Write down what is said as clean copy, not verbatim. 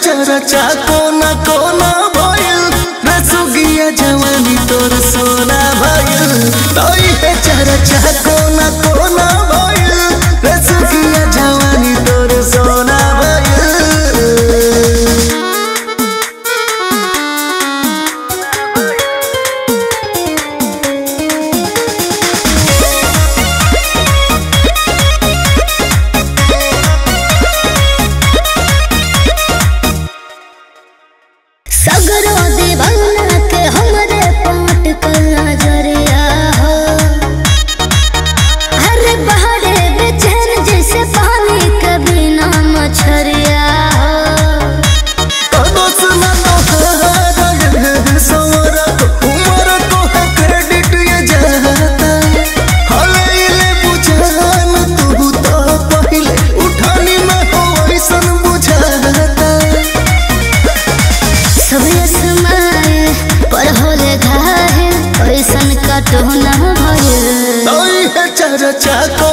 चरचा कोना कोना भइल रसुगिया जवानी तोर सोना भइल तोई है चरचा कोना कोना भइल रसुगिया जवानी तोर सोना चाको